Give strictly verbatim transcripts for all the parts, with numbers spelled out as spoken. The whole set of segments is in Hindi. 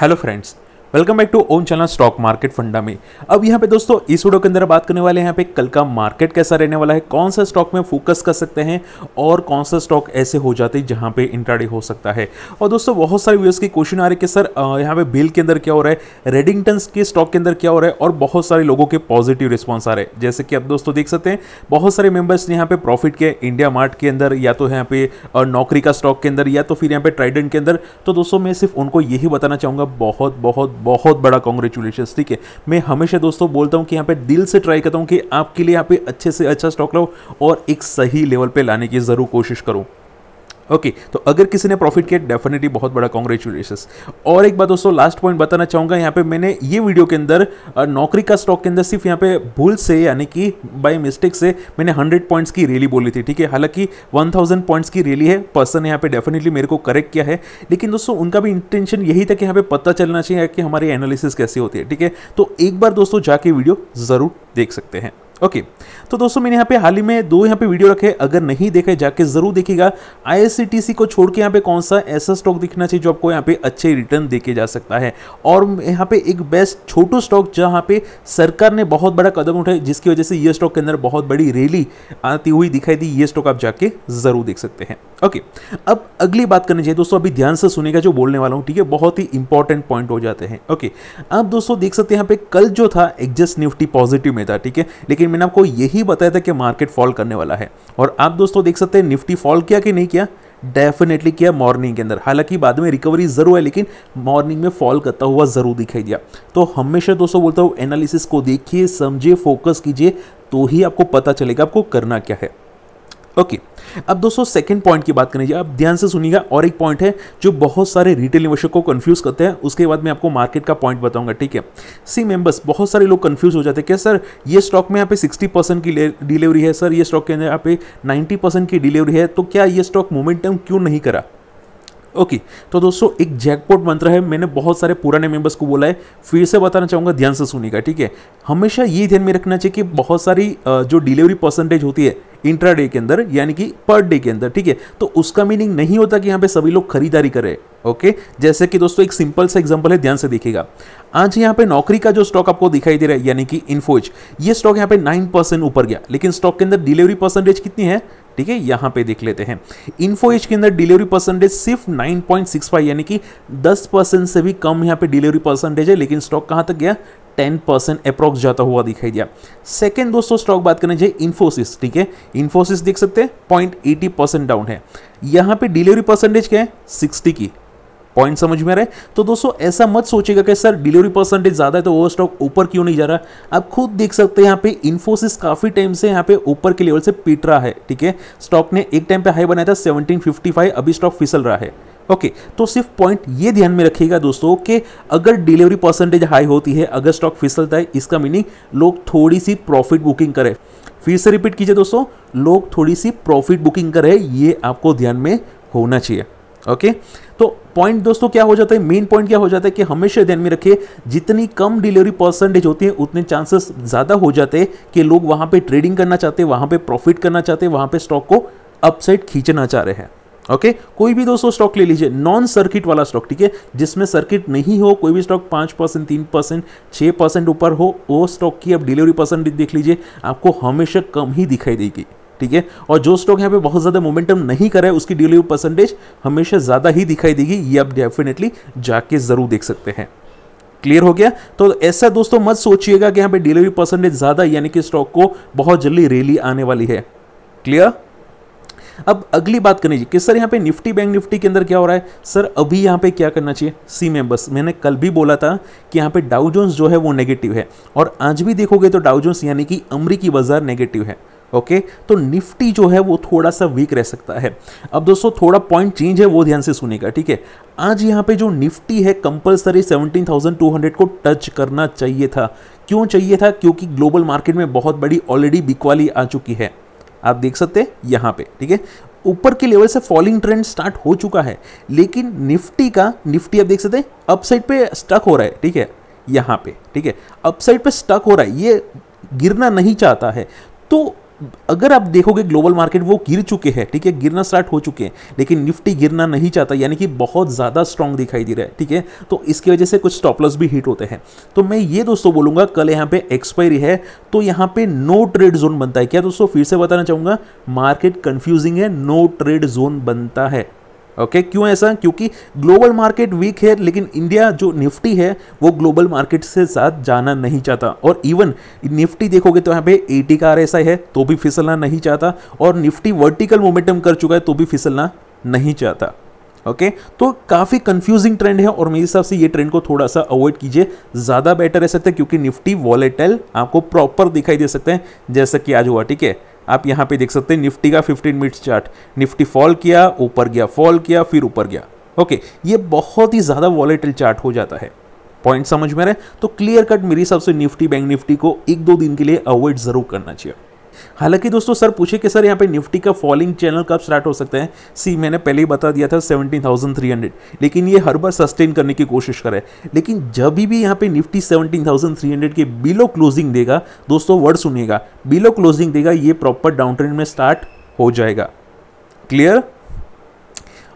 Hello friends, welcome back to Om channel stock market फंडा में। अब यहाँ पे दोस्तों इस वीडियो के अंदर बात करने वाले हैं यहाँ पे कल का मार्केट कैसा रहने वाला है, कौन सा स्टॉक में फोकस कर सकते हैं और कौन सा स्टॉक ऐसे हो जाते हैं जहाँ पे इंट्राडे हो सकता है। और दोस्तों बहुत सारे व्यूअर्स की क्वेश्चन आ रही है कि सर यहाँ पे बेल के अंदर क्या हो रहा है, रेडिंगटन के स्टॉक के अंदर क्या हो रहा है, और बहुत सारे लोगों के पॉजिटिव रिस्पॉन्स आ रहे हैं। जैसे कि आप दोस्तों देख सकते हैं बहुत सारे मेम्बर्स ने यहाँ पे प्रॉफिट किया इंडिया मार्ट के अंदर, या तो यहाँ पे नौकरी का स्टॉक के अंदर, या तो फिर यहाँ पे ट्राइडेंट के अंदर। तो दोस्तों मैं सिर्फ उनको यही बताना चाहूँगा बहुत बहुत बहुत बड़ा कॉन्ग्रेचुलेशन। ठीक है, मैं हमेशा दोस्तों बोलता हूं कि यहां पे दिल से ट्राई करता हूं कि आपके लिए यहां पे अच्छे से अच्छा स्टॉक लाओ और एक सही लेवल पे लाने की जरूर कोशिश करूं। ओके okay, तो अगर किसी ने प्रॉफिट किया डेफिनेटली बहुत बड़ा कॉन्ग्रेचुलेशंस। और एक बात दोस्तों लास्ट पॉइंट बताना चाहूँगा, यहाँ पे मैंने ये वीडियो के अंदर नौकरी का स्टॉक के अंदर सिर्फ यहाँ पे भूल से यानी कि बाय मिस्टेक से मैंने हंड्रेड पॉइंट्स की रैली बोली थी। ठीक है, हालांकि वन थाउजेंड पॉइंट्स की रैली है, पर्सन यहाँ पे डेफिनेटली मेरे को करेक्ट किया है, लेकिन दोस्तों उनका भी इंटेंशन यही था कि यहाँ पे पता चलना चाहिए कि हमारी एनालिसिस कैसी होती है। ठीक है, तो एक बार दोस्तों जाके वीडियो ज़रूर देख सकते हैं। ओके okay, तो दोस्तों मैंने यहाँ पे हाल ही में दो यहाँ पे वीडियो रखे, अगर नहीं देखे जाके जरूर देखिएगा। आईएससीटीसी को छोड़ के यहाँ पे कौन सा ऐसा स्टॉक दिखना चाहिए जो आपको यहाँ पे अच्छे रिटर्न देके जा सकता है, और यहाँ पे एक बेस्ट छोटू स्टॉक जहाँ पे सरकार ने बहुत बड़ा कदम उठाया, जिसकी वजह से ये स्टॉक के अंदर बहुत बड़ी रैली आती हुई दिखाई दी। ये स्टॉक आप जाके जरूर देख सकते हैं। ओके okay, अब अगली बात करनी चाहिए दोस्तों, अभी ध्यान से सुनेगा जो बोलने वाला हूँ। ठीक है, बहुत ही इंपॉर्टेंट पॉइंट हो जाते हैं। ओके okay, आप दोस्तों देख सकते हैं यहाँ पे कल जो था एग्जस्ट निफ्टी पॉजिटिव में था। ठीक है, लेकिन मैंने आपको यही बताया था कि मार्केट फॉल करने वाला है, और आप दोस्तों देख सकते हैं निफ्टी फॉल किया कि नहीं किया, डेफिनेटली किया मॉर्निंग के अंदर। हालांकि बाद में रिकवरी जरूर है, लेकिन मॉर्निंग में फॉल करता हुआ जरूर दिखाई दिया। तो हमेशा दोस्तों बोलता हूँ एनालिसिस को देखिए, समझिए, फोकस कीजिए, तो ही आपको पता चलेगा आपको करना क्या है। Okay okay. अब दोस्तों सेकंड पॉइंट की बात करेंगे, आप ध्यान से सुनिएगा। और एक पॉइंट है जो बहुत सारे रिटेल इन्वेस्टर को कंफ्यूज करते हैं, उसके बाद मैं आपको मार्केट का पॉइंट बताऊंगा। ठीक है, सी मेंबर्स बहुत सारे लोग कंफ्यूज हो जाते हैं कि सर ये स्टॉक में यहाँ पे सिक्सटी परसेंट की डिलीवरी है, सर ये स्टॉक के अंदर यहाँ पे नाइन्टी परसेंट की डिलीवरी है, तो क्या ये स्टॉक मोमेंटम क्यों नहीं करा। ओके okay, तो दोस्तों एक जैकपॉट मंत्र है, मैंने बहुत सारे पुराने मेंबर्स को बोला है, फिर से बताना चाहूँगा, ध्यान से सुनिएगा। ठीक है, हमेशा ये ध्यान में रखना चाहिए कि बहुत सारी जो डिलीवरी परसेंटेज होती है इंट्राडे के अंदर यानी कि पर डे के अंदर, ठीक है, तो उसका मीनिंग नहीं होता कि यहाँ पे सभी लोग खरीदारी करें। ओके, जैसे कि दोस्तों एक सिंपल सा एग्जांपल है, ध्यान से देखिएगा। आज यहाँ पे नौकरी का जो स्टॉक आपको दिखाई दे रहा है यानी कि इंफोज, ये स्टॉक यहाँ पे नाइन परसेंट ऊपर गया, लेकिन स्टॉक के अंदर डिलीवरी परसेंटेज कितनी है, ठीक है, यहाँ पे देख लेते हैं। इन्फोज के अंदर डिलीवरी परसेंटेज सिर्फ नाइन पॉइंट सिक्स फाइव यानी कि टेन परसेंट से भी कम यहाँ पे डिलीवरी परसेंटेज है, लेकिन स्टॉक कहाँ तक गया, टेन परसेंट अप्रॉक्स जाता हुआ दिखाई दिया। सेकंड दोस्तों स्टॉक बात करना चाहिए इन्फोसिस। ठीक है, इन्फोसिस देख सकते हैं पॉइंट एटी परसेंट डाउन है, यहाँ पे डिलीवरी परसेंटेज क्या है, सिक्सटी की, पॉइंट समझ में आ रहा है। तो दोस्तों ऐसा मत सोचेगा कि सर डिलीवरी परसेंटेज ज़्यादा है तो वो स्टॉक ऊपर क्यों नहीं जा रहा। आप खुद देख सकते हैं यहाँ पे इन्फोसिस काफ़ी टाइम से यहाँ पे ऊपर के लेवल से पीट रहा है। ठीक है, स्टॉक ने एक टाइम पे हाई बनाया था सेवनटीन फिफ्टी फाइव, अभी स्टॉक फिसल रहा है। ओके okay, तो सिर्फ पॉइंट ये ध्यान में रखिएगा दोस्तों कि अगर डिलीवरी परसेंटेज हाई होती है, अगर स्टॉक फिसलता है, इसका मीनिंग लोग थोड़ी सी प्रॉफिट बुकिंग करें। फिर से रिपीट कीजिए दोस्तों, लोग थोड़ी सी प्रॉफिट बुकिंग करें, ये आपको ध्यान में होना चाहिए। Okay okay? तो पॉइंट दोस्तों क्या हो जाता है, मेन पॉइंट क्या हो जाता है कि हमेशा ध्यान में रखिए जितनी कम डिलीवरी परसेंटेज होती है उतने चांसेस ज़्यादा हो जाते हैं कि लोग वहाँ पे ट्रेडिंग करना चाहते हैं, वहाँ पे प्रॉफिट करना चाहते हैं, वहाँ पे स्टॉक को अपसाइड खींचना चाह रहे हैं। Okay okay? कोई भी दोस्तों स्टॉक ले लीजिए, नॉन सर्किट वाला स्टॉक, ठीक है, जिसमें सर्किट नहीं हो, कोई भी स्टॉक पाँच परसेंट तीन परसेंट छः परसेंट ऊपर हो, वो स्टॉक की आप डिलीवरी परसेंटेज देख लीजिए, आपको हमेशा कम ही दिखाई देगी। ठीक है, और जो स्टॉक यहाँ पे बहुत ज़्यादा मोमेंटम नहीं कर रहा है उसकी डिलीवरी परसेंटेज हमेशा ज़्यादा ही दिखाई देगी। ये आप डेफिनेटली जाके ज़रूर देख सकते हैं। क्लियर हो गया। तो ऐसा दोस्तों मत सोचिएगा कि यहाँ पे डिलीवरी परसेंटेज ज़्यादा यानी कि स्टॉक को बहुत जल्दी रैली आने वाली है। क्लियर। अब अगली बात करनी चाहिए कि सर यहाँ पे निफ्टी बैंक निफ्टी के अंदर क्या हो रहा है, सर अभी यहाँ पे क्या करना चाहिए। सी मेंबर्स, मैंने कल भी बोला था कि यहाँ पे डाउ जोंस जो है वो नेगेटिव है, और आज भी देखोगे तो डाउ जोंस यानी कि अमरीकी बाजार नेगेटिव है। ओके okay, तो निफ्टी जो है वो थोड़ा सा वीक रह सकता है। अब दोस्तों थोड़ा पॉइंट चेंज है, वो ध्यान से सुनेगा। ठीक है, आज यहाँ पे जो निफ्टी है compulsory seventeen thousand two hundred को टच करना चाहिए था। क्यों चाहिए था, क्योंकि ग्लोबल मार्केट में बहुत बड़ी ऑलरेडी बिकवाली आ चुकी है, आप देख सकते हैं यहाँ पे। ठीक है, ऊपर के लेवल से फॉलिंग ट्रेंड स्टार्ट हो चुका है, लेकिन निफ्टी का निफ्टी आप देख सकते हैं अपसाइड पे स्टक हो रहा है। ठीक है, यहाँ पे, ठीक है, अपसाइड पे स्टक हो रहा है, ये गिरना नहीं चाहता है। तो अगर आप देखोगे ग्लोबल मार्केट वो गिर चुके हैं, ठीक है, गिरना स्टार्ट हो चुके हैं, लेकिन निफ्टी गिरना नहीं चाहता, यानी कि बहुत ज़्यादा स्ट्रॉन्ग दिखाई दे रहा है, ठीक है। तो इसकी वजह से कुछ स्टॉपलॉस भी हिट होते हैं। तो मैं ये दोस्तों बोलूँगा, कल यहाँ पे एक्सपायरी है तो यहाँ पे नो ट्रेड जोन बनता है। क्या दोस्तों, फिर से बताना चाहूँगा, मार्केट कन्फ्यूजिंग है, नो ट्रेड जोन बनता है। ओके okay, क्यों ऐसा? क्योंकि ग्लोबल मार्केट वीक है, लेकिन इंडिया जो निफ्टी है वो ग्लोबल मार्केट से साथ जाना नहीं चाहता। और इवन निफ्टी देखोगे तो यहाँ पे एटी का आरएसआई है तो भी फिसलना नहीं चाहता, और निफ्टी वर्टिकल मोमेंटम कर चुका है तो भी फिसलना नहीं चाहता। ओके okay, तो काफ़ी कंफ्यूजिंग ट्रेंड है और मेरे हिसाब से ये ट्रेंड को थोड़ा सा अवॉइड कीजिए, ज़्यादा बेटर रह सकते हैं, क्योंकि निफ्टी वॉलेटाइल आपको प्रॉपर दिखाई दे सकते हैं, जैसा कि आज हुआ। ठीक है, आप यहाँ पे देख सकते हैं निफ्टी का fifteen minutes chart, Nifty fall किया, ऊपर गया, फॉल किया, फिर ऊपर गया। ओके, ये बहुत ही ज़्यादा वॉलेटाइल चार्ट हो जाता है। पॉइंट समझ में रहे? तो क्लियर कट मेरे हिसाब से निफ्टी, बैंक निफ्टी को एक दो दिन के लिए अवॉइड ज़रूर करना चाहिए। हालांकि दोस्तों सर पूछे कि सर यहाँ पे निफ्टी का फॉलिंग चैनल कब स्टार्ट हो सकता है? सी, मैंने पहले ही बता दिया था सत्रह हज़ार तीन सौ, लेकिन ये हर बार सस्टेन करने की कोशिश करे, लेकिन जब भी यहाँ पे निफ्टी सत्रह हज़ार तीन सौ के बिलो क्लोजिंग देगा, दोस्तों वर्ड सुनिएगा, बिलो क्लोजिंग देगा, ये प्रॉपर डाउन ट्रेंड में स्टार्ट हो जाएगा। क्लियर?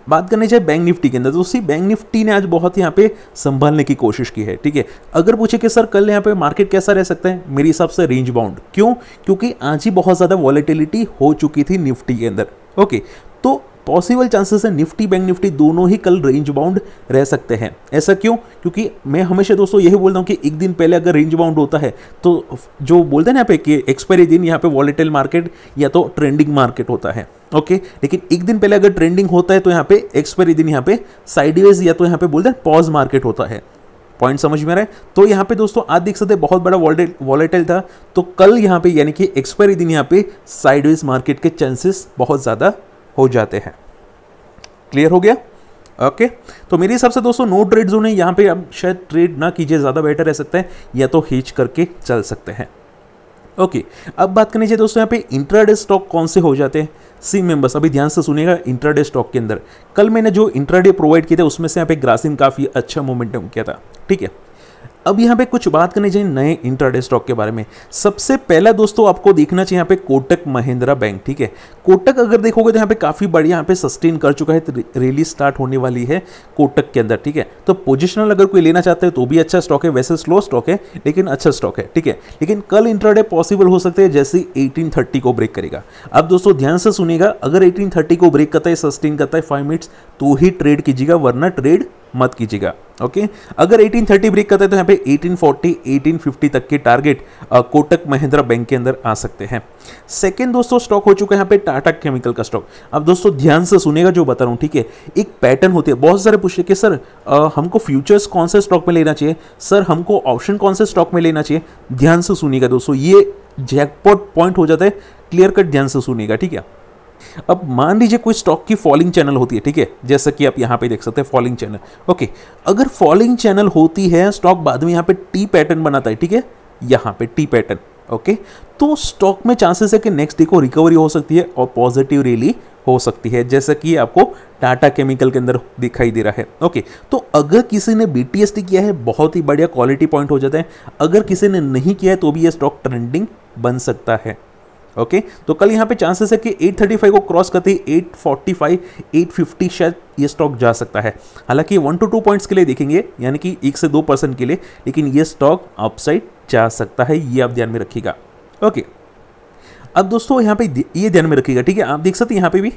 बात करनी चाहिए बैंक निफ्टी के अंदर, तो उसी बैंक निफ्टी ने आज बहुत यहाँ पे संभालने की कोशिश की है। ठीक है, अगर पूछे कि सर कल यहाँ पे मार्केट कैसा रह सकता है, मेरे हिसाब से रेंज बाउंड। क्यों? क्योंकि आज ही बहुत ज़्यादा वॉलेटिलिटी हो चुकी थी निफ्टी के अंदर। ओके, तो पॉसिबल चांसेस है निफ्टी बैंक निफ्टी दोनों ही कल रेंज बाउंड रह सकते हैं। ऐसा क्यों? क्योंकि मैं हमेशा दोस्तों यही बोलता हूँ कि एक दिन पहले अगर रेंज बाउंड होता है तो जो बोलते हैं ना यहाँ पे कि एक्सपायरी दिन यहाँ पे वॉलेटाइल मार्केट या तो ट्रेंडिंग मार्केट होता है। ओके, लेकिन एक दिन पहले अगर ट्रेंडिंग होता है तो यहाँ पे एक्सपायरी दिन यहाँ पे साइडवेज या तो यहाँ पे बोलते हैं पॉज मार्केट होता है। पॉइंट समझ में आ रहा है? तो यहाँ पे दोस्तों आज देख सकते हैं बहुत बड़ा वॉलेटाइल था, तो कल यहाँ पे यानी कि एक्सपायरी दिन यहाँ पे साइडवेज मार्केट के चांसेस बहुत ज़्यादा हो जाते हैं। क्लियर हो गया? ओके, तो मेरे हिसाब से दोस्तों नो ट्रेड जोन है, यहाँ पे आप शायद ट्रेड ना कीजिए, ज़्यादा बेटर रह सकते हैं, या तो हेज करके चल सकते हैं। ओके, अब बात करनी चाहिए दोस्तों यहाँ पे इंट्राडे स्टॉक कौन से हो जाते हैं। सी मेंबर्स, अभी ध्यान से सुनिएगा, इंट्राडे स्टॉक के अंदर कल मैंने जो इंट्राडे प्रोवाइड किए थे उसमें से यहाँ पे ग्रासिम काफ़ी अच्छा मोमेंटम किया था। ठीक है, अब यहाँ पे कुछ बात करनी चाहिए नए इंट्राडे स्टॉक के बारे में। सबसे पहला दोस्तों आपको देखना चाहिए यहाँ पे कोटक महिंद्रा बैंक। ठीक है, कोटक अगर देखोगे तो यहाँ पे काफ़ी बढ़िया यहाँ पे सस्टेन कर चुका है, तो रैली स्टार्ट होने वाली है कोटक के अंदर। ठीक है, तो पोजिशनल अगर कोई लेना चाहते हैं तो भी अच्छा स्टॉक है, वैसे स्लो स्टॉक है लेकिन अच्छा स्टॉक है। ठीक है, लेकिन कल इंट्राडे पॉसिबल हो सकते हैं जैसे एटीन थर्टी को ब्रेक करेगा। अब दोस्तों ध्यान से सुनेगा, अगर एटीन थर्टी को ब्रेक करता है, सस्टेन करता है फाइव मिनट्स, तो ही ट्रेड कीजिएगा, वरना ट्रेड मत कीजिएगा। ओके, अगर एटीन थर्टी ब्रेक करते हैं तो यहाँ पे एटीन फोर्टी, एटीन फिफ्टी तक के टारगेट कोटक महिंद्रा बैंक के अंदर आ सकते हैं। सेकंड दोस्तों स्टॉक हो चुका है यहाँ पे टाटा केमिकल का स्टॉक। अब दोस्तों ध्यान से सुनेगा जो बता रहा हूँ। ठीक है, एक पैटर्न होती है, बहुत सारे पूछते हैं कि सर आ, हमको फ्यूचर्स कौन से स्टॉक में लेना चाहिए, सर हमको ऑप्शन कौन से स्टॉक में लेना चाहिए। ध्यान से सुनिएगा दोस्तों, ये जैकपॉट पॉइंट हो जाता है, क्लियर कट ध्यान से सुनिएगा। ठीक है, अब मान लीजिए कोई स्टॉक की फॉलिंग चैनल होती है। ठीक है, जैसा कि आप यहाँ पे देख सकते हैं फॉलिंग चैनल। ओके, अगर फॉलिंग चैनल होती है, स्टॉक बाद में यहाँ पे टी पैटर्न बनाता है। ठीक है, यहाँ पे टी पैटर्न। ओके, तो स्टॉक में चांसेस है कि नेक्स्ट डे को रिकवरी हो सकती है और पॉजिटिव रैली हो सकती है, जैसा कि आपको टाटा केमिकल के अंदर दिखाई दे रहा है। ओके, तो अगर किसी ने बीटीएसटी किया है, बहुत ही बढ़िया क्वालिटी पॉइंट हो जाता है। अगर किसी ने नहीं किया है तो भी यह स्टॉक ट्रेंडिंग बन सकता है। ओके okay, तो कल यहाँ पे चांसेस है कि एट थर्टी फाइव को क्रॉस करते ही eight forty five, eight fifty शायद ये स्टॉक जा सकता है। हालांकि वन टू टू पॉइंट्स के लिए देखेंगे, यानी कि एक से दो परसेंट के लिए, लेकिन ये स्टॉक अपसाइड जा सकता है, ये आप ध्यान में रखिएगा। ओके okay, अब दोस्तों यहाँ पे ये ध्यान में रखिएगा। ठीक है, आप देख सकते हैं यहाँ पे भी,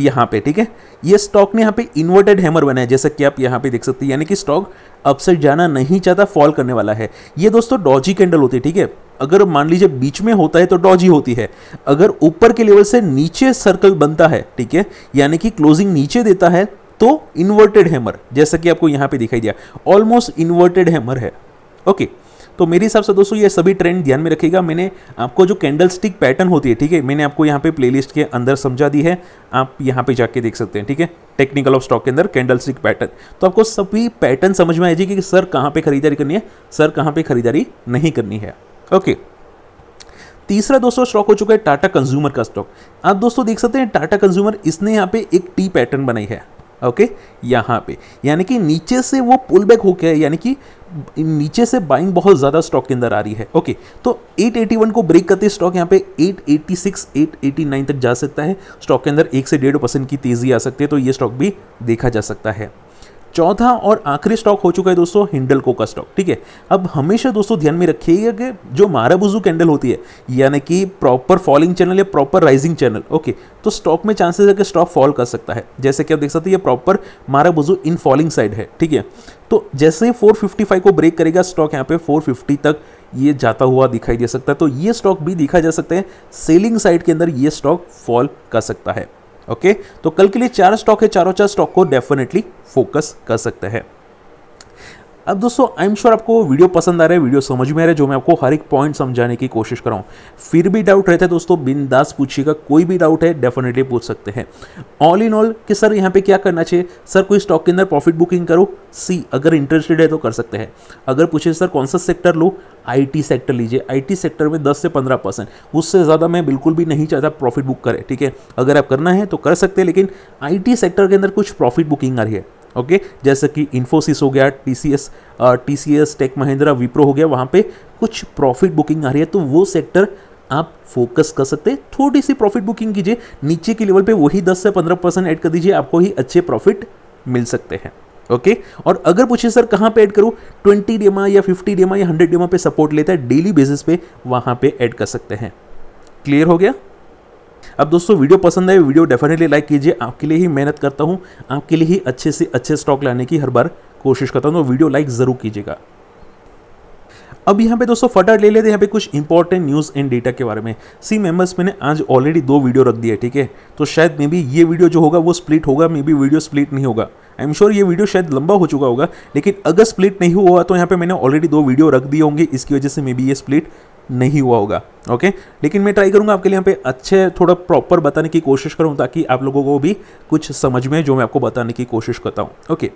यहाँ पे ठीक है, ये स्टॉक ने यहाँ पे इन्वर्टेड हैमर बनाया, जैसा कि आप यहाँ पे देख सकते हैं, यानी कि स्टॉक अपसाइड जाना नहीं चाहता, फॉल करने वाला है। ये दोस्तों डॉजी कैंडल होती है। ठीक है, अगर मान लीजिए बीच में होता है तो डॉजी होती है, अगर ऊपर के लेवल से नीचे सर्कल बनता है, ठीक है, यानी कि क्लोजिंग नीचे देता है तो इन्वर्टेड हैमर, जैसा कि आपको यहाँ पे दिखाई दिया, ऑलमोस्ट इन्वर्टेड हैमर है। ओके, तो मेरे हिसाब से दोस्तों ये सभी ट्रेंड ध्यान में रखिएगा। मैंने आपको जो कैंडलस्टिक पैटर्न होती है, ठीक है, मैंने आपको यहाँ पे प्लेलिस्ट के अंदर समझा दी है, आप यहाँ पे जाके देख सकते हैं। ठीक है, टेक्निकल ऑफ स्टॉक के अंदर कैंडलस्टिक पैटर्न, तो आपको सभी पैटर्न समझ में आ जाएगी कि सर कहाँ पे खरीदारी करनी है, सर कहाँ पे खरीदारी नहीं करनी है। ओके, तीसरा दोस्तों स्टॉक हो चुका है टाटा कंज्यूमर का स्टॉक। आप दोस्तों देख सकते हैं टाटा कंज्यूमर, इसने यहाँ पे एक टी पैटर्न बनाई है। ओके okay, यहाँ पे यानी कि नीचे से वो पुल बैक हो गया, यानी कि नीचे से बाइंग बहुत ज़्यादा स्टॉक के अंदर आ रही है। ओके, तो आठ सौ इक्यासी को ब्रेक करते स्टॉक यहाँ पे आठ सौ छियासी, आठ सौ नवासी तक जा सकता है। स्टॉक के अंदर एक से डेढ़ परसेंट की तेज़ी आ सकती है, तो ये स्टॉक भी देखा जा सकता है। चौथा और आखिरी स्टॉक हो चुका है दोस्तों हिंडलको का स्टॉक। ठीक है, अब हमेशा दोस्तों ध्यान में रखिएगा कि जो माराबुजू कैंडल होती है यानी कि प्रॉपर फॉलिंग चैनल या प्रॉपर राइजिंग चैनल, ओके, तो स्टॉक में चांसेस है कि स्टॉक फॉल कर सकता है। जैसे कि आप देख सकते हैं ये प्रॉपर माराबुजू इन फॉलिंग साइड है। ठीक है, तो जैसे ही चार सौ पचपन को ब्रेक करेगा स्टॉक यहाँ पे चार सौ पचास तक ये जाता हुआ दिखाई दे सकता है। तो ये स्टॉक भी देखा जा सकता है सेलिंग साइड के अंदर, ये स्टॉक फॉल कर सकता है। ओके okay, तो कल के लिए चार स्टॉक है, चारों चार स्टॉक को डेफिनेटली फोकस कर सकते हैं। अब दोस्तों आई एम श्योर आपको वीडियो पसंद आ रहा है, वीडियो समझ में आ रहा है, जो मैं आपको हर एक पॉइंट समझाने की कोशिश कर रहा हूँ। फिर भी डाउट रहता है दोस्तों, बिंदास पूछिएगा, कोई भी डाउट है डेफिनेटली पूछ सकते हैं। ऑल इन ऑल कि सर यहाँ पे क्या करना चाहिए, सर कोई स्टॉक के अंदर प्रॉफिट बुकिंग करो, सी अगर इंटरेस्टेड है तो कर सकते हैं। अगर पूछे सर कौन सा सेक्टर लो, आईटी सेक्टर लीजिए, आईटी सेक्टर में दस से पंद्रह परसेंट, उससे ज़्यादा मैं बिल्कुल भी नहीं चाहता प्रॉफिट बुक करें। ठीक है, अगर आप करना है तो कर सकते हैं, लेकिन आईटी सेक्टर के अंदर कुछ प्रॉफिट बुकिंग आ रही है। ओके okay, जैसे कि इन्फोसिस हो गया, TCS TCS Tech Mahindra, Wipro हो गया, वहाँ पे कुछ प्रॉफिट बुकिंग आ रही है, तो वो सेक्टर आप फोकस कर सकते हैं। थोड़ी सी प्रॉफिट बुकिंग कीजिए, नीचे के लेवल पे वही दस से पंद्रह परसेंट ऐड कर दीजिए, आपको ही अच्छे प्रॉफिट मिल सकते हैं। Okay okay? और अगर पूछे सर कहाँ पे ऐड करूँ, ट्वेंटी डेमा या फिफ्टी डेमा या हंड्रेड डेमा पे सपोर्ट लेता है डेली बेसिस पे, वहाँ पे ऐड कर सकते हैं। क्लियर हो गया? अब दोस्तों वीडियो पसंद आए, वीडियो डेफिनेटली लाइक कीजिए। आपके लिए ही मेहनत करता हूँ, आपके लिए ही अच्छे से अच्छे स्टॉक लाने की हर बार कोशिश करता हूँ, तो वीडियो लाइक ज़रूर कीजिएगा। अब यहाँ पे दोस्तों फटाफट ले लेते हैं यहाँ पे कुछ इंपॉर्टेंट न्यूज़ एंड डेटा के बारे में। सी मेंबर्स, मैंने आज ऑलरेडी दो वीडियो रख दिए। ठीक है, तो शायद मे बी ये वीडियो जो होगा वो स्प्लिट होगा, मे बी वीडियो स्प्लिट नहीं होगा। आई एम श्योर ये वीडियो शायद लंबा हो चुका होगा, लेकिन अगर स्प्लिट नहीं हुआ तो यहाँ पे मैंने ऑलरेडी दो वीडियो रख दिए होंगे, इसकी वजह से मे बी ये स्प्लिट नहीं हुआ होगा। ओके, लेकिन मैं ट्राई करूंगा आपके लिए यहाँ पे अच्छे थोड़ा प्रॉपर बताने की कोशिश करूँ, ताकि आप लोगों को भी कुछ समझ में जो मैं आपको बताने की कोशिश करता हूँ। ओके,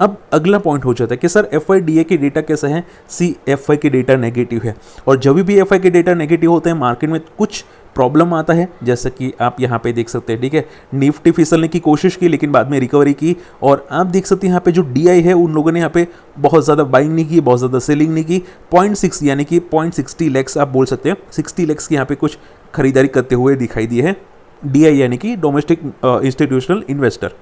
अब अगला पॉइंट हो जाता है कि sir F I D A के डेटा कैसे हैं। सी एफ आई के डेटा नेगेटिव है, और जब भी एफ आई के डेटा नेगेटिव होते हैं मार्केट में कुछ प्रॉब्लम आता है, जैसे कि आप यहाँ पे देख सकते हैं। ठीक है, निफ्टी फिसलने की कोशिश की लेकिन बाद में रिकवरी की, और आप देख सकते हैं यहाँ पे जो डी आई है उन लोगों ने यहाँ पे बहुत ज़्यादा बाइंग नहीं की, बहुत ज़्यादा सेलिंग नहीं की। पॉइंट सिक्स यानी कि पॉइंट सिक्सटी लैक्स आप बोल सकते हैं, सिक्सटी लैक्स की यहाँ पे कुछ खरीदारी करते हुए दिखाई दी है डी आई यानी कि domestic institutional investor.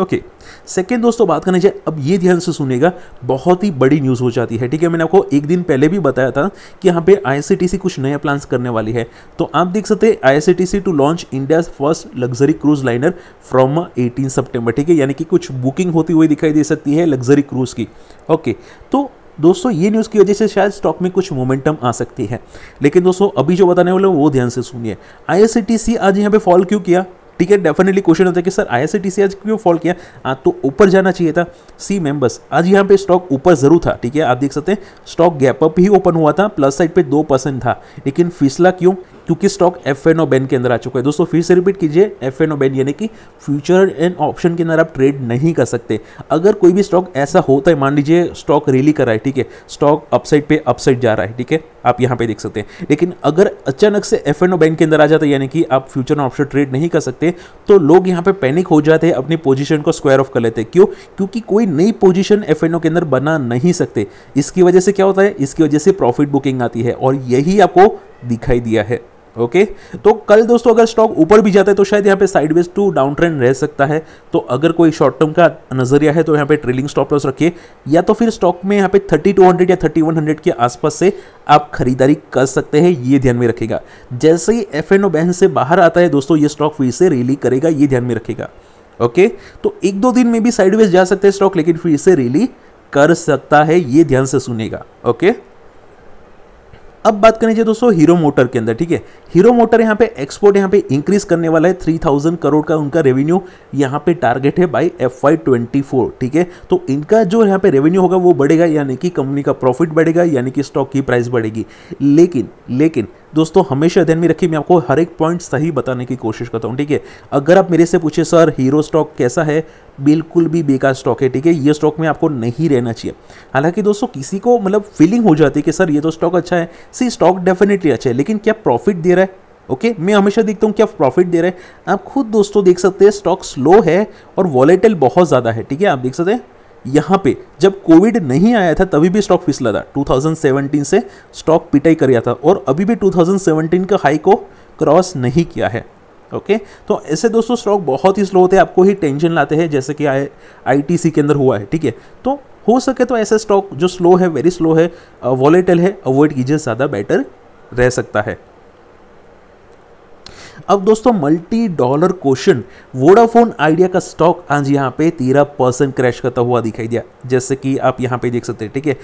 Okay okay. Second दोस्तों बात करने चाहिए, अब ये ध्यान से सुनिएगा, बहुत ही बड़ी न्यूज़ हो जाती है। ठीक है, मैंने आपको एक दिन पहले भी बताया था कि यहाँ पे आई एस सी टी सी कुछ नया प्लान्स करने वाली है। तो आप देख सकते हैं I R C T C to launch India's first luxury cruise liner from अठारह सितंबर। ठीक है, यानी कि कुछ बुकिंग होती हुई दिखाई दे सकती है लग्जरी क्रूज की। Okay okay. तो दोस्तों ये न्यूज़ की वजह से शायद स्टॉक में कुछ मोमेंटम आ सकती है, लेकिन दोस्तों अभी जो बताने वाले वो ध्यान से सुनिए। आई एस सी टी सी आज यहाँ पे फॉल क्यों किया? ठीक है, डेफिनेटली क्वेश्चन होता है कि sir I R C T C आज क्यों फॉल किया, आज तो ऊपर जाना चाहिए था। सी मेंबर्स, आज यहाँ पे स्टॉक ऊपर जरूर था। ठीक है, आप देख सकते हैं स्टॉक गैप अप ही ओपन हुआ था, प्लस साइड पे दो परसेंट था, लेकिन फिसला क्यों? क्योंकि stock F N O ban के अंदर आ चुका है। दोस्तों फिर से रिपीट कीजिए, एफ एन ओ बैन यानी कि फ्यूचर एंड ऑप्शन के अंदर आप ट्रेड नहीं कर सकते। अगर कोई भी स्टॉक ऐसा होता है, मान लीजिए स्टॉक रैली कर रहा है, ठीक है, स्टॉक अपसाइड पे अपसाइड जा रहा है, ठीक है, आप यहाँ पे देख सकते हैं, लेकिन अगर अचानक से एफ एन ओ बैन के अंदर आ जाता है यानी कि आप फ्यूचर एंड ऑप्शन ट्रेड नहीं कर सकते, तो लोग यहाँ पे पैनिक हो जाते हैं, अपनी पोजीशन को स्क्वायर ऑफ कर लेते हैं। क्यों? क्योंकि कोई नई पोजीशन एफ एन ओ के अंदर बना नहीं सकते। इसकी वजह से क्या होता है, इसकी वजह से प्रॉफिट बुकिंग आती है, और यही आपको दिखाई दिया है। Okay okay? तो कल दोस्तों अगर स्टॉक ऊपर भी जाता है तो शायद यहाँ पे साइडवेज टू डाउन ट्रेंड रह सकता है। तो अगर कोई शॉर्ट टर्म का नजरिया है तो यहाँ पे ट्रेलिंग स्टॉप लॉस रखिए, या तो फिर स्टॉक में यहाँ पे थर्टी टू हंड्रेड या थर्टी वन हंड्रेड के आसपास से आप खरीदारी कर सकते हैं, ये ध्यान में रखेगा। जैसे ही एफ एन ओ बैन से बाहर आता है दोस्तों ये स्टॉक फिर से रैली करेगा, ये ध्यान में रखेगा। Okay okay? तो एक दो दिन में भी साइडवेज जा सकते हैं स्टॉक, लेकिन फिर से रैली कर सकता है, ये ध्यान से सुनेगा। Okay okay? अब बात करनी चाहिए दोस्तों हीरो मोटर के अंदर। ठीक है, हीरो मोटर यहाँ पे एक्सपोर्ट यहाँ पे इंक्रीज करने वाला है, तीन हज़ार करोड़ का उनका रेवेन्यू यहाँ पे टारगेट है by F Y twenty four. ठीक है, तो इनका जो यहाँ पे रेवेन्यू होगा वो बढ़ेगा, यानी कि कंपनी का प्रॉफिट बढ़ेगा, यानी कि स्टॉक की प्राइस बढ़ेगी। लेकिन लेकिन दोस्तों हमेशा ध्यान में रखिए, मैं आपको हर एक पॉइंट सही बताने की कोशिश करता हूँ। ठीक है, अगर आप मेरे से पूछे सर हीरो स्टॉक कैसा है, बिल्कुल भी बेकार स्टॉक है। ठीक है, ये स्टॉक में आपको नहीं रहना चाहिए। हालांकि दोस्तों किसी को मतलब फीलिंग हो जाती है कि सर ये तो स्टॉक अच्छा है, सी स्टॉक डेफिनेटली अच्छा है, लेकिन क्या प्रॉफिट दे रहा है? Okay okay? मैं हमेशा देखता हूँ क्या प्रॉफिट दे रहा है। आप खुद दोस्तों देख सकते हैं स्टॉक स्लो है और वॉलेटाइल बहुत ज़्यादा है। ठीक है, आप देख सकते हैं यहाँ पे जब कोविड नहीं आया था तभी भी स्टॉक फिसला था, दो हज़ार सत्रह से स्टॉक पिटाई कर रहा था और अभी भी दो हज़ार सत्रह का हाई को क्रॉस नहीं किया है। ओके, तो ऐसे दोस्तों स्टॉक बहुत ही स्लो होते हैं, आपको ही टेंशन लाते हैं, जैसे कि आई आई टी सी के अंदर हुआ है। ठीक है, तो हो सके तो ऐसे स्टॉक जो स्लो है, वेरी स्लो है, वॉलेटल है, अवॉइड कीजिए, ज़्यादा बेटर रह सकता है। अब दोस्तों multi dollar question, Vodafone Idea का स्टॉक आज यहाँ पे तेरह परसेंट क्रैश करता हुआ दिखाई दिया, जैसे कि आप यहाँ पे देख सकते हैं। ठीक है,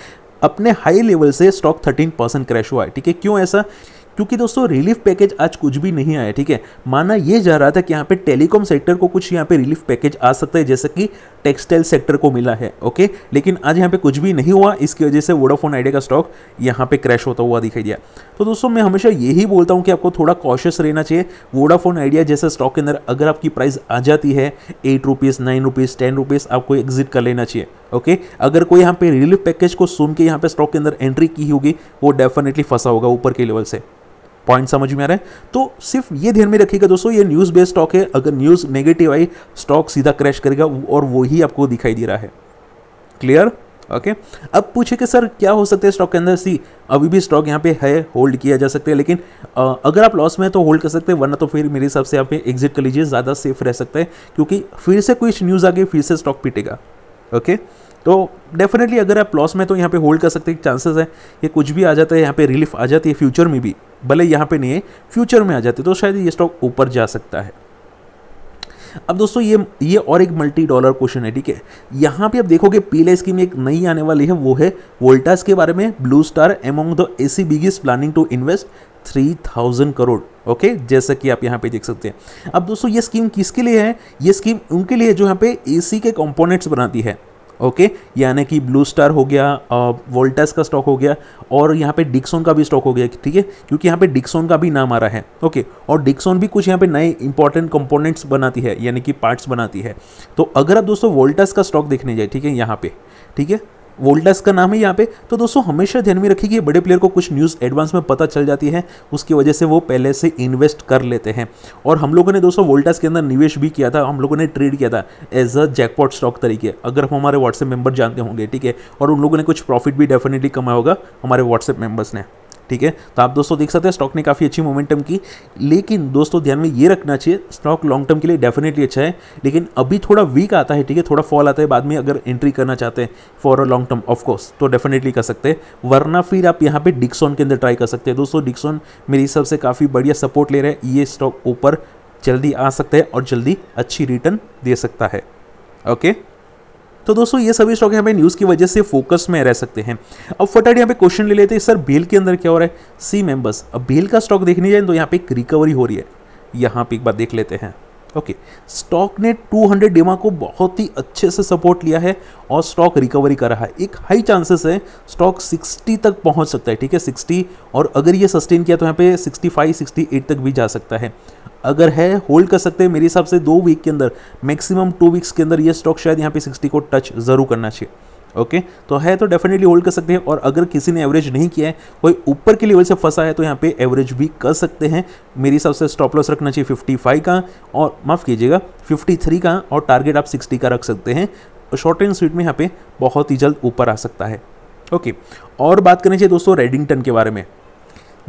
अपने हाई लेवल से स्टॉक थर्टीन परसेंट क्रैश हुआ है। ठीक है, क्यों ऐसा? क्योंकि दोस्तों रिलीफ पैकेज आज कुछ भी नहीं आया। ठीक है, माना ये जा रहा था कि यहाँ पे टेलीकॉम सेक्टर को कुछ यहाँ पे रिलीफ पैकेज आ सकता है, जैसे कि टेक्सटाइल सेक्टर को मिला है। ओके, लेकिन आज यहाँ पे कुछ भी नहीं हुआ, इसकी वजह से वोडाफोन आइडिया का स्टॉक यहाँ पे क्रैश होता हुआ दिखाई दिया। तो दोस्तों मैं हमेशा यही बोलता हूँ कि आपको थोड़ा कॉशियस रहना चाहिए। वोडाफोन आइडिया जैसे स्टॉक के अंदर अगर आपकी प्राइस आ जाती है eight rupees nine rupees ten rupees आपको एग्जिट कर लेना चाहिए। ओके, अगर कोई यहाँ पे रिलीफ पैकेज को सुन के यहाँ पे स्टॉक के अंदर एंट्री की होगी वो डेफिनेटली फंसा होगा ऊपर के लेवल से। पॉइंट समझ में आ रहा है? तो सिर्फ ये ध्यान में रखिएगा दोस्तों, ये न्यूज़ बेस्ड स्टॉक है, अगर न्यूज़ नेगेटिव आई स्टॉक सीधा क्रैश करेगा और वही आपको दिखाई दे रहा है। क्लियर? ओके, अब पूछे कि सर क्या हो सकता है स्टॉक के अंदर? सी अभी भी स्टॉक यहाँ पे है, होल्ड किया जा सकता है, लेकिन आ, अगर आप लॉस में हैं तो होल्ड कर सकते हैं, वरना तो फिर मेरे हिसाब से यहाँ पे एग्जिट कर लीजिए, ज़्यादा सेफ रह सकता है, क्योंकि फिर से कुछ न्यूज़ आ गई फिर से स्टॉक पिटेगा। ओके, तो डेफिनेटली अगर आप लॉस में तो यहाँ पे होल्ड कर सकते हैं, चांसेस है ये कुछ भी आ जाता है, यहाँ पे रिलीफ आ जाती है फ्यूचर में भी, भले यहाँ पे नहीं है फ्यूचर में आ जाती है, तो शायद ये स्टॉक ऊपर जा सकता है। अब दोस्तों ये ये और एक मल्टी डॉलर क्वेश्चन है। ठीक है, यहाँ पे आप देखोगे पीले स्कीम एक नई आने वाली है, वो है वोल्टास के बारे में, Blue Star among the AC biggest planning to invest three thousand crore. Okay, जैसा कि आप यहाँ पे देख सकते हैं। अब दोस्तों ये स्कीम किसके लिए है? ये स्कीम उनके लिए जो यहाँ पे एसी के कंपोनेंट्स बनाती है। ओके, यानी कि ब्लू स्टार हो गया, वोल्टास का स्टॉक हो गया और यहाँ पे डिक्सन का भी स्टॉक हो गया। ठीक है, क्योंकि यहाँ पे डिक्सन का भी नाम आ रहा है। ओके, और डिक्सन भी कुछ यहाँ पे नए इंपॉर्टेंट कंपोनेंट्स बनाती है, यानी कि पार्ट्स बनाती है। तो अगर आप दोस्तों वोल्टास का स्टॉक देखने जाए, ठीक है, यहाँ पे, ठीक है, वोल्टास का नाम है यहाँ पे, तो दोस्तों हमेशा ध्यान में रखिए कि बड़े प्लेयर को कुछ न्यूज़ एडवांस में पता चल जाती है, उसकी वजह से वो पहले से इन्वेस्ट कर लेते हैं। और हम लोगों ने दोस्तों वोल्टास के अंदर निवेश भी किया था, हम लोगों ने ट्रेड किया था एज अ जैकपॉट स्टॉक तरीके, अगर हम हमारे व्हाट्सएप मेंबर जानते होंगे। ठीक है, और उन लोगों ने कुछ प्रॉफिट भी डेफिनेटली कमाया होगा हमारे व्हाट्सएप मेंबर्स ने। ठीक है, तो आप दोस्तों देख सकते हैं स्टॉक ने काफ़ी अच्छी मोमेंटम की, लेकिन दोस्तों ध्यान में ये रखना चाहिए स्टॉक लॉन्ग टर्म के लिए डेफिनेटली अच्छा है, लेकिन अभी थोड़ा वीक आता है। ठीक है, थोड़ा फॉल आता है, बाद में अगर एंट्री करना चाहते हैं for a long term of course तो डेफिनेटली कर सकते हैं, वरना फिर आप यहाँ पे डिक्सन के अंदर ट्राई कर सकते हैं। दोस्तों डिक्सन मेरे हिसाब से काफ़ी बढ़िया सपोर्ट ले रहे हैं, ये स्टॉक ऊपर जल्दी आ सकता है और जल्दी अच्छी रिटर्न दे सकता है। ओके, तो दोस्तों ये सभी स्टॉक यहाँ पे न्यूज़ की वजह से फोकस में रह सकते हैं। अब फटाफट यहाँ पे क्वेश्चन ले लेते हैं, सर बेल के अंदर क्या हो रहा है? सी मेंबर्स, अब बेल का स्टॉक देखने जाए तो यहाँ पे एक रिकवरी हो रही है, यहाँ पे एक बार देख लेते हैं। ओके, स्टॉक ने दो सौ डेमा को बहुत ही अच्छे से सपोर्ट लिया है और स्टॉक रिकवरी कर रहा है। एक हाई चांसेस है स्टॉक साठ तक पहुँच सकता है। ठीक है, साठ, और अगर ये सस्टेन किया तो यहाँ पे पैंसठ, अड़सठ तक भी जा सकता है। अगर है होल्ड कर सकते हैं, मेरे हिसाब से दो वीक के अंदर, मैक्सिमम टू वीक्स के अंदर ये स्टॉक शायद यहाँ पे साठ को टच ज़रूर करना चाहिए। ओके, तो है तो डेफिनेटली होल्ड कर सकते हैं, और अगर किसी ने एवरेज नहीं किया है, कोई ऊपर के लेवल से फंसा है, तो यहाँ पे एवरेज भी कर सकते हैं। मेरे हिसाब से स्टॉप लॉस रखना चाहिए पचपन का, और माफ़ कीजिएगा तिरेपन का, और टारगेट आप साठ का रख सकते हैं। शॉर्ट एंड स्वीट में यहाँ पे बहुत ही जल्द ऊपर आ सकता है। ओके, और बात करनी चाहिए दोस्तों रेडिंगटन के बारे में,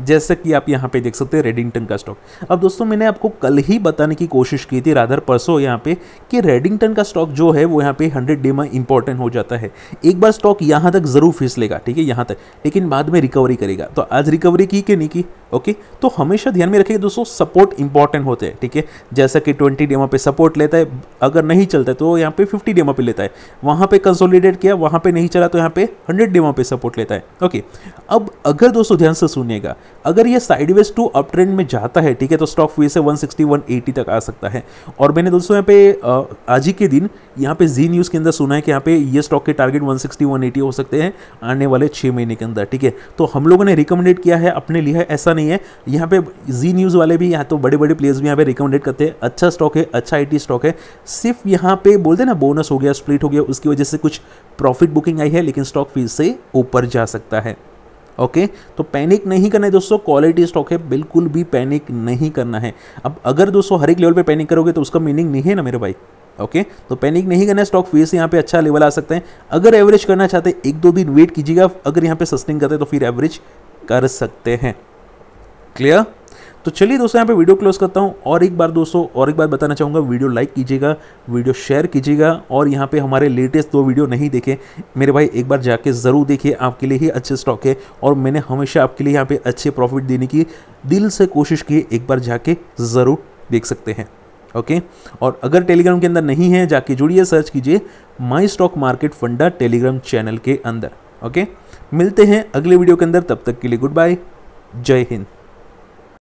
जैसे कि आप यहाँ पे देख सकते हैं रेडिंगटन का स्टॉक। अब दोस्तों मैंने आपको कल ही बताने की कोशिश की थी, राधर परसों यहाँ पे, कि रेडिंगटन का स्टॉक जो है वो यहाँ पे हंड्रेड डे में इंपॉर्टेंट हो जाता है। एक बार स्टॉक यहाँ तक ज़रूर फिसलेगा, ठीक है, यहाँ तक, लेकिन बाद में रिकवरी करेगा। तो आज रिकवरी की कि नहीं की? ओके, तो हमेशा ध्यान में रखिए दोस्तों सपोर्ट इंपॉर्टेंट होते हैं। ठीक है, जैसा कि ट्वेंटी डेमा पे सपोर्ट लेता है, अगर नहीं चलता है तो यहाँ पे फिफ्टी डेमा पे लेता है, वहाँ पे कंसोलिडेट किया, वहाँ पे नहीं चला तो यहाँ पे हंड्रेड डेमा पे सपोर्ट लेता है। ओके, अब अगर दोस्तों ध्यान से सुनिएगा, अगर ये साइडवेज टू अप ट्रेंड में जाता है, ठीक है, तो स्टॉक फिर से एक सौ साठ, एक सौ अस्सी तक आ सकता है। और मैंने दोस्तों यहाँ पे आज ही के दिन यहाँ पे जी न्यूज़ के अंदर सुना है कि यहाँ पे ये स्टॉक के टारगेट एक सौ साठ, एक सौ अस्सी हो सकते हैं आने वाले छः महीने के अंदर। ठीक है, तो हम लोगों ने रिकमेंडेड किया है अपने लिए, ऐसा नहीं है, यहाँ पे जी न्यूज़ वाले भी, यहाँ तो बड़े बड़े प्लेयर्स भी यहाँ पे रिकमेंडेड करते हैं, अच्छा स्टॉक है, अच्छा आई टी स्टॉक है। सिर्फ यहाँ पे बोलते ना बोनस हो गया, स्प्लिट हो गया, उसकी वजह से कुछ प्रॉफिट बुकिंग आई है, लेकिन स्टॉक फिर से ऊपर जा सकता है। ओके, तो पैनिक नहीं करना है दोस्तों, क्वालिटी स्टॉक है, बिल्कुल भी पैनिक नहीं करना है। अब अगर दोस्तों हर एक लेवल पे पैनिक करोगे तो उसका मीनिंग नहीं है ना मेरे भाई। ओके, तो पैनिक नहीं करना, स्टॉक फिर से यहाँ पे अच्छा लेवल आ सकते हैं। अगर एवरेज करना चाहते हैं एक दो दिन वेट कीजिएगा, अगर यहाँ पे सस्टेन करते हैं तो फिर एवरेज कर सकते हैं। क्लियर? तो चलिए दोस्तों यहाँ पे वीडियो क्लोज करता हूँ। और एक बार दोस्तों और एक बार बताना चाहूँगा, वीडियो लाइक कीजिएगा, वीडियो शेयर कीजिएगा, और यहाँ पे हमारे लेटेस्ट दो वीडियो नहीं देखे मेरे भाई एक बार जाके ज़रूर देखिए, आपके लिए ही अच्छे स्टॉक है और मैंने हमेशा आपके लिए यहाँ पे अच्छे प्रॉफिट देने की दिल से कोशिश की, एक बार जाके ज़रूर देख सकते हैं। ओके, और अगर टेलीग्राम के अंदर नहीं है जाके जुड़िए, सर्च कीजिए माई स्टॉक मार्केट फंडा टेलीग्राम चैनल के अंदर। ओके, मिलते हैं अगले वीडियो के अंदर, तब तक के लिए गुड बाय, जय हिंद।